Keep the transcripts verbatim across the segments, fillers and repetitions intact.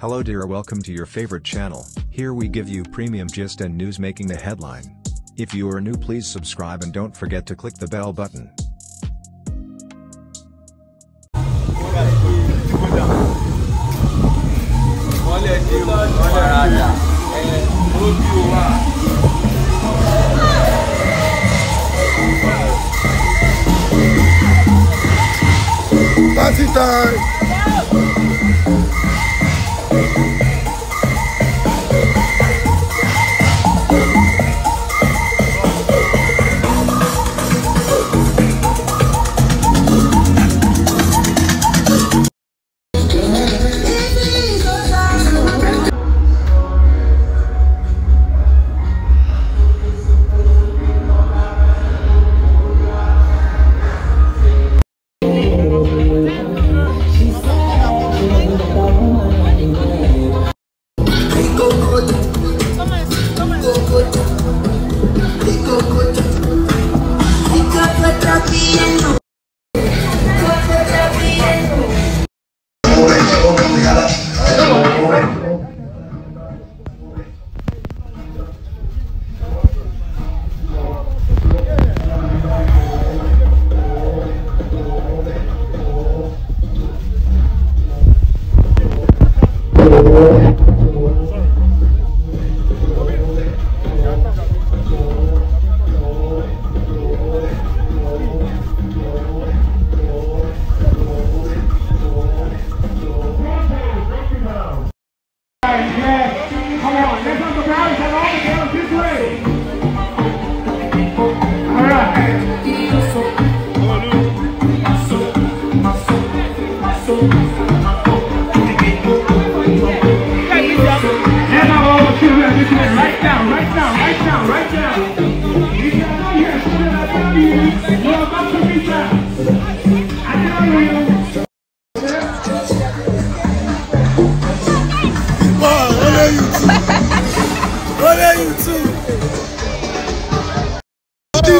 Hello dear, welcome to your favorite channel. Here we give you premium gist and news making the headline. If you are new, please subscribe and don't forget to click the bell button. Party time!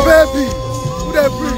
Baby, who that bring?